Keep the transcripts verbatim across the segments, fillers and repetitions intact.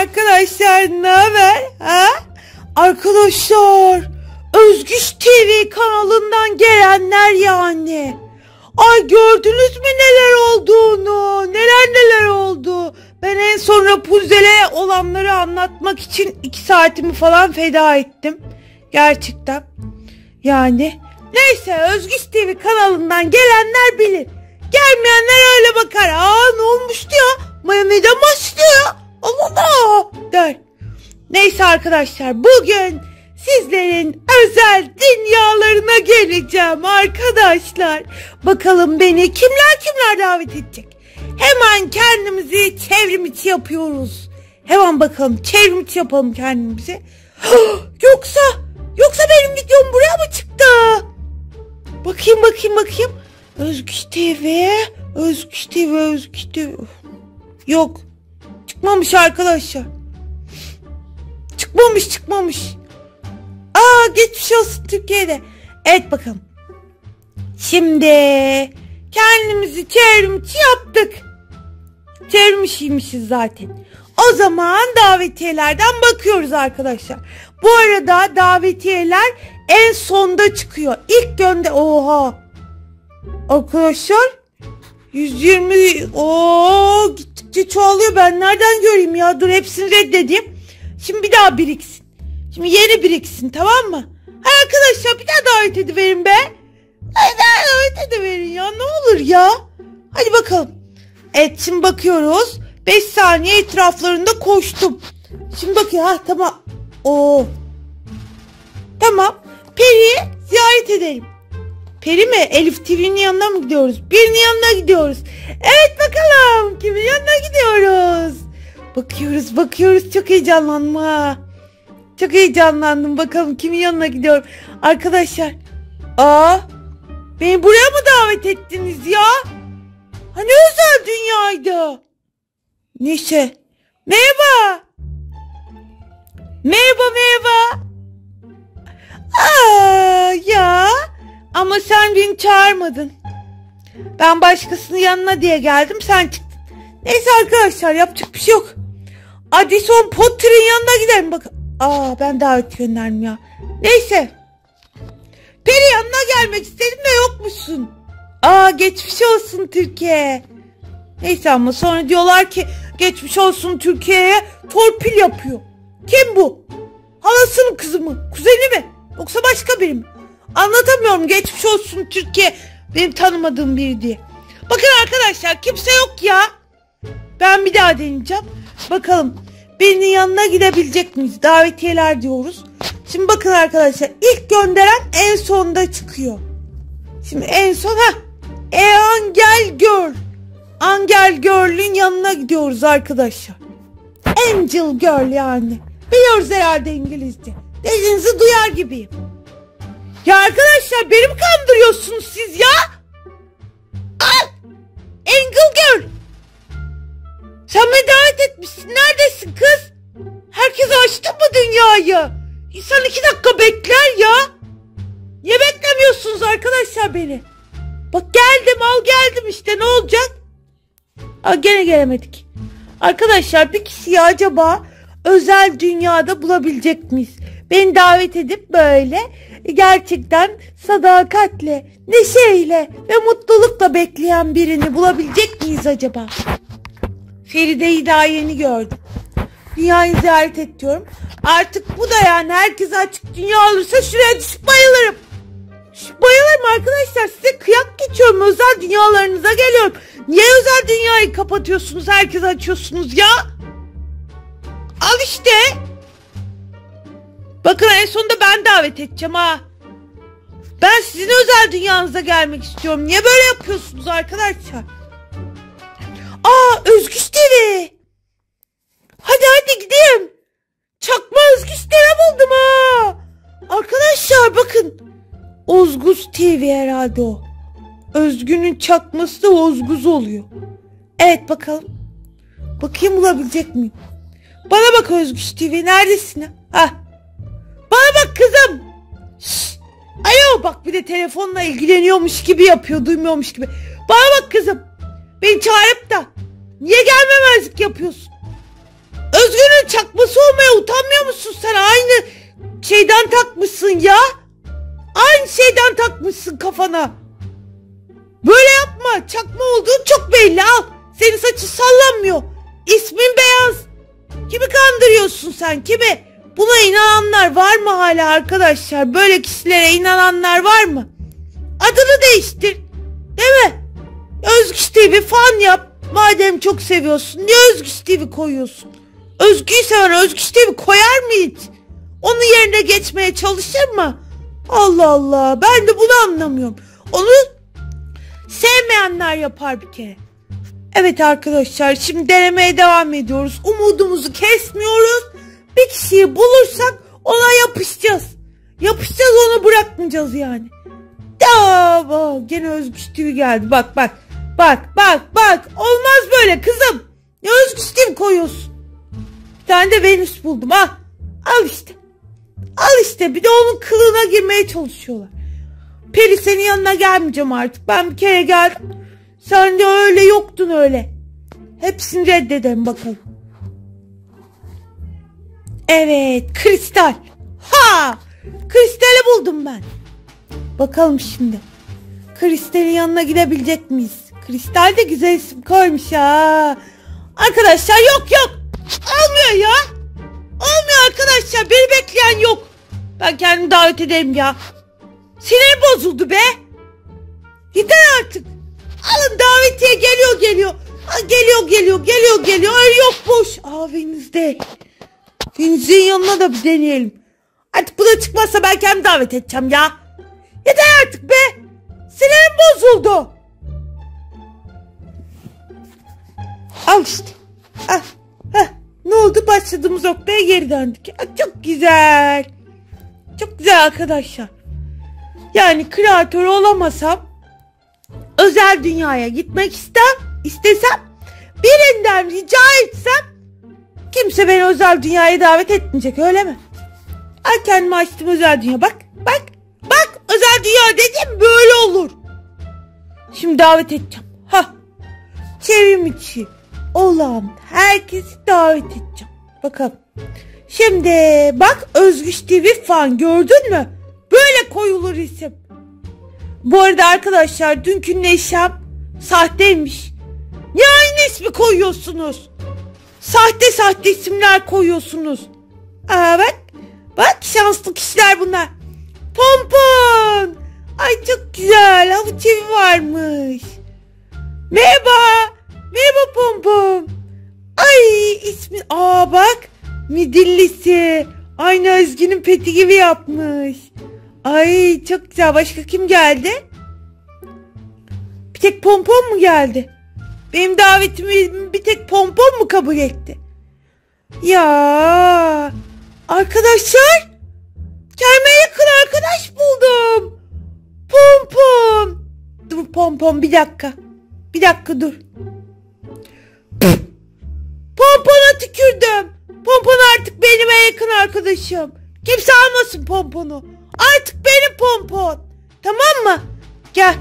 arkadaşlar, ne haber? Ha? Arkadaşlar, Özgüş T V kanalından gelenler yani. Ay, gördünüz mü neler olduğunu? Neler neler oldu? Ben en son Rapunzel'e olanları anlatmak için iki saatimi falan feda ettim. Gerçekten. Yani. Neyse, Özgüş T V kanalından gelenler bilir. Gelmeyenler öyle bakar. Aa, ne olmuştu ya? Maya neden başladı ya? Allah der. Neyse arkadaşlar, bugün sizlerin özel dünyalarına geleceğim arkadaşlar. Bakalım beni kimler kimler davet edecek. Hemen kendimizi çevrim içi yapıyoruz. Hemen bakalım, çevrim içi yapalım kendimizi. Yoksa yoksa benim videom buraya mı çıktı? Bakayım bakayım bakayım. Özgüş T V, Özgüş T V, Özgüş T V. Yok. Çıkmamış arkadaşlar. Çıkmamış çıkmamış. Aa, geçmiş olsun Türkiye'de. Evet, bakalım. Şimdi kendimizi çevrimiçi yaptık. Çevrimiçiymişiz zaten. O zaman davetiyelerden bakıyoruz arkadaşlar. Bu arada davetiyeler en sonda çıkıyor. İlk gönder. Oha. Arkadaşlar yüz yirmi. Ooo, gittikçe çoğalıyor. Ben nereden göreyim ya? Dur, hepsini reddedeyim. Şimdi bir daha biriksin. Şimdi yeni biriksin, tamam mı? Ha arkadaşlar, bir daha davet ediverin be. Hadi davet ediverin ya, ne olur ya. Hadi bakalım. Evet, şimdi bakıyoruz. beş saniye etraflarında koştum. Şimdi bakıyor. Ha, tamam. Oo. Tamam. Peri'yi ziyaret edelim. Peri mi? Elif T V'nin yanına mı gidiyoruz? Birinin yanına gidiyoruz. Evet, bakalım kimin yanına gidiyoruz? Bakıyoruz bakıyoruz. Çok heyecanlandım ha. Çok heyecanlandım. Bakalım kimin yanına gidiyorum. Arkadaşlar. Aa, beni buraya mı davet ettiniz ya? Hani özel dünyaydı. Neyse. Merhaba. Merhaba merhaba. Aa, ya. Ama sen beni çağırmadın. Ben başkasının yanına diye geldim, sen çıktın. Neyse arkadaşlar, yapacak bir şey yok. Addison Potter'ın yanına gidelim bak. Aa, ben davet gönderdim ya. Neyse. Peri yanına gelmek istedim de yokmuşsun. Aa, geçmiş olsun Türkiye. Neyse, ama sonra diyorlar ki geçmiş olsun Türkiye'ye torpil yapıyor. Kim bu? Halasının kızı mı? Kuzeni mi? Yoksa başka biri mi? Anlatamıyorum, geçmiş olsun Türkiye benim tanımadığım biri diye. Bakın arkadaşlar, kimse yok ya. Ben bir daha deneyeceğim. Bakalım birinin yanına gidebilecek miyiz? Davetiyeler diyoruz. Şimdi bakın arkadaşlar, ilk gönderen en sonda çıkıyor. Şimdi en son ha, Angel girl. Angel girl'ün yanına gidiyoruz arkadaşlar. Angel girl yani. Biliyoruz herhalde İngilizce. Dediğinizi duyar gibiyim. Ya arkadaşlar, beni mi kandırıyorsunuz siz ya? Al! Angel girl! Sen beni davet etmişsin. Neredesin kız? Herkes açtı mı dünyayı? İnsan iki dakika bekler ya. Niye beklemiyorsunuz arkadaşlar beni? Bak geldim, al geldim işte, ne olacak? Aa, gene gelemedik. Arkadaşlar, bir kişiyi acaba özel dünyada bulabilecek miyiz? Beni davet edip böyle gerçekten sadakatle, neşeyle ve mutlulukla bekleyen birini bulabilecek miyiz acaba? Feride'yi daha yeni gördüm. Dünyayı ziyaret et diyorum. Artık bu da yani, herkes açık dünya olursa şuraya düşüp bayılırım. Düşüp bayılırım arkadaşlar, size kıyak geçiyorum, özel dünyalarınıza geliyorum. Niye özel dünyayı kapatıyorsunuz, herkes açıyorsunuz ya? Al işte. Bakın en sonunda ben davet edeceğim ha. Ben sizin özel dünyanıza gelmek istiyorum. Niye böyle yapıyorsunuz arkadaşlar? Aa, Özgüş T V. Hadi hadi gideyim. Çakma Özgüş T V buldum ha. Arkadaşlar bakın. Özgüş T V herhalde o. Özgün'ün çakması da Özgüz oluyor. Evet, bakalım. Bakayım bulabilecek miyim? Bana bak Özgüş T V, neredesin? Ha. Bana bak kızım. Şşş. Ayo, bak bir de telefonla ilgileniyormuş gibi yapıyor, duymuyormuş gibi. Bana bak kızım. Beni çağırıp da niye gelmemezlik yapıyorsun? Özgür'ün çakma sormaya utanmıyor musun sen? Aynı şeyden takmışsın ya. Aynı şeyden takmışsın kafana. Böyle yapma. Çakma olduğun çok belli, al. Senin saçın sallanmıyor. İsmin beyaz. Kimi kandırıyorsun sen? Kimi? Buna inananlar var mı hala arkadaşlar? Böyle kişilere inananlar var mı? Adını değiştir. Değil mi? Özgüş T V fan yap. Madem çok seviyorsun, niye Özgüş T V koyuyorsun? Özgü'yü seven Özgüş T V koyar mı hiç? Onun yerine geçmeye çalışır mı? Allah Allah, ben de bunu anlamıyorum. Onu sevmeyenler yapar bir kere. Evet arkadaşlar, şimdi denemeye devam ediyoruz. Umudumuzu kesmiyoruz. Bir kişiyi bulursak ona yapışacağız. Yapışacağız, onu bırakmayacağız yani. Aa, gene Özgüş T V geldi. Bak bak. Bak bak bak, olmaz böyle kızım. Ne Özgüş T V koyuyorsun? Bir tane de Venüs buldum ha. Al işte. Al işte, bir de onun kılığına girmeye çalışıyorlar. Peri, senin yanına gelmeyeceğim artık. Ben bir kere geldim. Sen de öyle yoktun öyle. Hepsini reddedelim bakalım. Evet, kristal. Ha! Kristali buldum ben. Bakalım şimdi. Kristal'in yanına gidebilecek miyiz? Kristal de güzel isim koymuş ha. Arkadaşlar yok yok. Olmuyor ya. Olmuyor arkadaşlar. Beni bekleyen yok. Ben kendimi davet edeyim ya. Sinir bozuldu be. Yeter artık. Alın davetiye, geliyor geliyor. Ha, geliyor geliyor geliyor geliyor. Öyle yok, boş. Aa, Venüs'de. Venüs'ün yanına da bir deneyelim. Artık bu da çıkmazsa ben kendimi davet edeceğim ya. Yeter artık be. Sinirim bozuldu. Al işte. Ah, ah. Ne oldu? Başladığımız noktaya geri döndük. Ah, çok güzel. Çok güzel arkadaşlar. Yani kreatör olamasam, özel dünyaya gitmek istem, istesem, birinden rica etsem, kimse beni özel dünyaya davet etmeyecek, öyle mi? Ay, kendimi açtım özel dünya. Bak bak bak, özel dünya dedim böyle olur. Şimdi davet edeceğim. Ha. Çevrim içi olan herkesi davet edeceğim. Bakalım. Şimdi bak, Özgüş T V fan, gördün mü? Böyle koyulur isim. Bu arada arkadaşlar, dünkü neşem sahteymiş. Niye aynı ismi koyuyorsunuz? Sahte sahte isimler koyuyorsunuz. Aa, bak. Bak, şanslı kişiler bunlar. Pompon. Ay çok güzel. Havuç evi varmış. Merhaba. Merhaba Pompon. Ay ismi. Aa bak. Midillisi. Aynı Özgü'nün peti gibi yapmış. Ay çok güzel. Başka kim geldi? Bir tek Pompon mu geldi? Benim davetimi bir tek Pompon mu kabul etti? Ya arkadaşlar, kendime yakın arkadaş buldum. Pompon. Dur Pompon, bir dakika. Bir dakika dur. Pompon'a tükürdüm. Pompon artık benim en yakın arkadaşım. Kimse almasın Pompon'u. Artık benim Pompon. Tamam mı? Gel.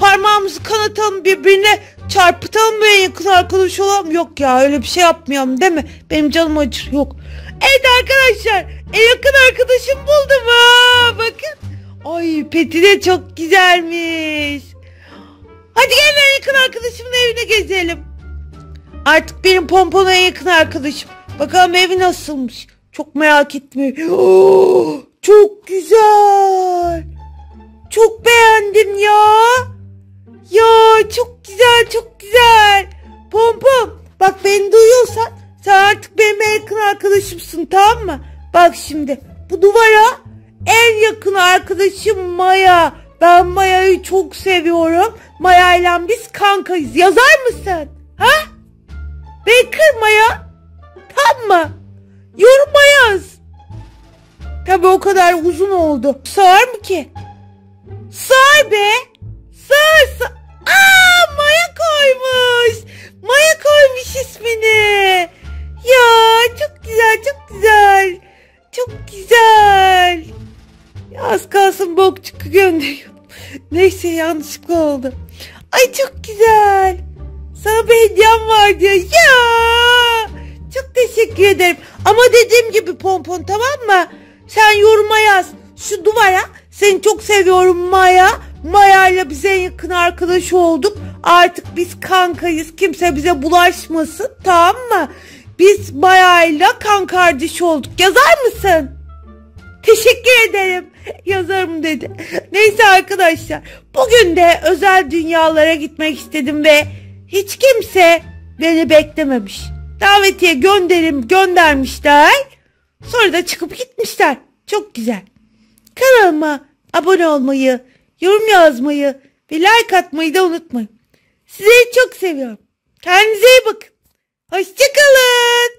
Parmağımızı kanatalım, birbirine çarpıtalım ve en yakın arkadaş olalım. Yok ya, öyle bir şey yapmayalım değil mi? Benim canım acır, yok. Evet arkadaşlar, en yakın arkadaşım buldum ha, bakın. Ay peti de çok güzelmiş. Hadi gel en yakın arkadaşımın evine gezelim. Artık benim Pompon'a en yakın arkadaşım. Bakalım evi nasılmış. Çok merak etme. Oo, çok güzel. Çok beğendim ya. Ya çok güzel, çok güzel. Pompon, bak beni duyuyorsan sen artık benim en yakın arkadaşımsın, tamam mı? Bak şimdi bu duvara en yakın arkadaşım Maya. Ben Maya'yı çok seviyorum. Maya ile biz kankayız. Yazar mısın? Ha? Beni kırma ya. Tamam mı? Yoruma yaz. Tabi o kadar uzun oldu. Sığar mı ki? Sığar be. Sığar sığar. Aaa, Maya koymuş. Maya koymuş ismini. Ya çok güzel, çok güzel. Çok güzel. Ya, az kalsın bok çıkı gönderiyorum. Neyse, yanlışlıkla oldu. Ay çok güzel. Sana bir hediyem var diyor. Ya çok teşekkür ederim. Ama dediğim gibi Pompon, tamam mı? Sen yoruma yaz şu duvara. Seni çok seviyorum Maya. Maya ile bize en yakın arkadaş olduk. Artık biz kankayız. Kimse bize bulaşmasın, tamam mı? Biz Maya ile kan kardeşi olduk. Yazar mısın? Teşekkür ederim. Yazarım dedi. Neyse arkadaşlar. Bugün de özel dünyalara gitmek istedim ve hiç kimse beni beklememiş. Davetiye gönderim göndermişler. Sonra da çıkıp gitmişler. Çok güzel. Kanalıma abone olmayı, yorum yazmayı ve like atmayı da unutmayın. Sizi çok seviyorum. Kendinize iyi bakın. Hoşçakalın.